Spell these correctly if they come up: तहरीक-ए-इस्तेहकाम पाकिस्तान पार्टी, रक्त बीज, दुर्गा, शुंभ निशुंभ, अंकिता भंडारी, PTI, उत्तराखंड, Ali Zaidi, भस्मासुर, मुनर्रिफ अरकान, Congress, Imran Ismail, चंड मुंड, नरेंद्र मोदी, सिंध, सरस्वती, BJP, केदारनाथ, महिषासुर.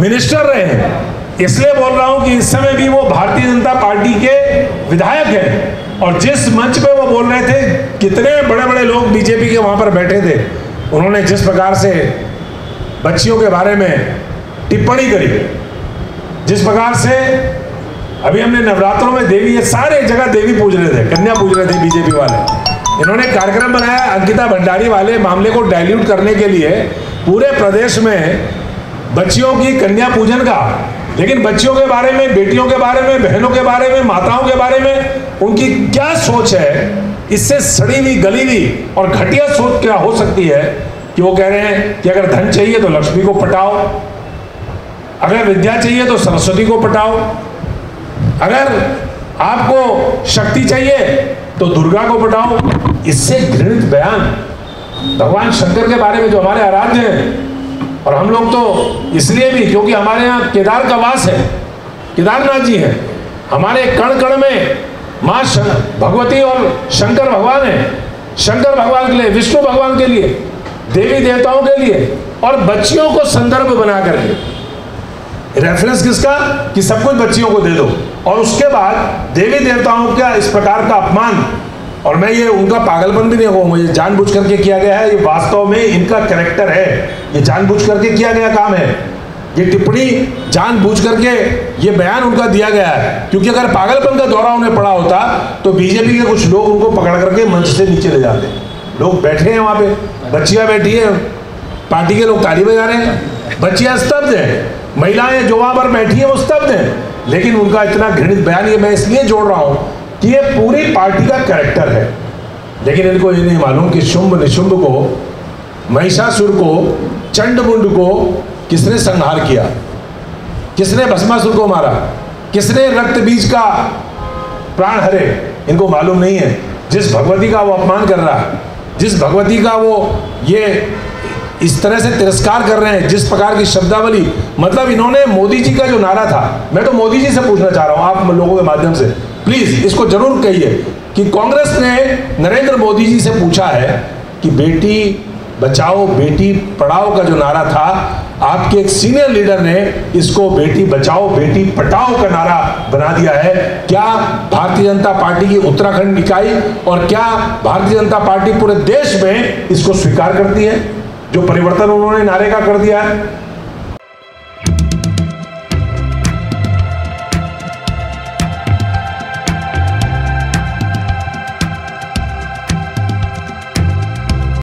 Minister रहे हैं, इसलिए बोल रहा हूं कि इस समय भी वो भारतीय जनता पार्टी के विधायक हैं। और जिस मंच पे वो बोल रहे थे, कितने बड़े बड़े लोग बीजेपी के वहां पर बैठे थे, उन्होंने जिस प्रकार से बच्चियों के बारे में टिप्पणी करी, जिस प्रकार से अभी हमने नवरात्रों में देवी, ये सारे जगह देवी पूज रहे थे, कन्या पूज रहे थे बीजेपी वाले। इन्होंने कार्यक्रम बनाया अंकिता भंडारी वाले मामले को डाइल्यूट करने के लिए, पूरे प्रदेश में बच्चियों की कन्या पूजन का, लेकिन बच्चियों के बारे में, बेटियों के बारे में, बहनों के बारे में, माताओं के बारे में उनकी क्या सोच है, इससे सड़ी हुई, गली हुई और घटिया सोच क्या हो सकती है कि वो कह रहे हैं कि अगर धन चाहिए तो लक्ष्मी को पटाओ, अगर विद्या चाहिए तो सरस्वती को पटाओ, अगर आपको शक्ति चाहिए तो दुर्गा को पटाओ। इससे घृणित बयान भगवान शंकर के बारे में, जो हमारे आराध्य हैं। और हम लोग तो इसलिए भी, क्योंकि हमारे यहाँ केदार का वास है, केदारनाथ जी हैं, हमारे कण कण में माँ भगवती और शंकर भगवान हैं। शंकर भगवान के लिए, विष्णु भगवान के लिए, देवी देवताओं के लिए, और बच्चियों को संदर्भ बना करके रेफरेंस किसका कि सब कुछ बच्चियों को दे दो, और उसके बाद देवी देवताओं का इस प्रकार का अपमान। और मैं ये उनका पागलपन भी नहीं कहूँ, मुझे जानबूझ करके किया गया है, ये वास्तव में इनका कैरेक्टर है, ये जानबूझ करके किया गया काम है, ये टिप्पणी जानबूझ करके ये बयान उनका दिया गया है। क्योंकि अगर पागलपन का दौरा उन्हें पड़ा होता तो बीजेपी के कुछ लोग उनको पकड़ करके मंच से नीचे ले जाते। लोग बैठे हैं वहाँ पे, बच्चियाँ बैठी हैं, पार्टी के लोग ताली बजा रहे हैं, बच्चियाँ स्तब्ध हैं, महिलाएं जो वहाँ पर बैठी हैं वो स्तब्ध हैं, लेकिन उनका इतना घृणित बयान, ये मैं इसलिए जोड़ रहा हूँ कि ये पूरी पार्टी का कैरेक्टर है। लेकिन इनको ये नहीं मालूम कि शुंभ निशुंभ को, महिषासुर को, चंड मुंड को किसने संहार किया, किसने भस्मासुर को मारा, किसने रक्त बीज का प्राण हरे, इनको मालूम नहीं है। जिस भगवती का वो अपमान कर रहा है, जिस भगवती का वो ये इस तरह से तिरस्कार कर रहे हैं, जिस प्रकार की शब्दावली, मतलब इन्होंने मोदी जी का जो नारा था, मैं तो मोदी जी से पूछना चाह रहा हूँ आप लोगों के माध्यम से, प्लीज इसको जरूर कहिए कि कांग्रेस ने नरेंद्र मोदी जी से पूछा है कि बेटी बचाओ बेटी पढ़ाओ का जो नारा था, आपके एक सीनियर लीडर ने इसको बेटी बचाओ बेटी पढ़ाओ का नारा बना दिया है। क्या भारतीय जनता पार्टी की उत्तराखंड इकाई और क्या भारतीय जनता पार्टी पूरे देश में इसको स्वीकार करती है, जो परिवर्तन उन्होंने नारे का कर दिया है?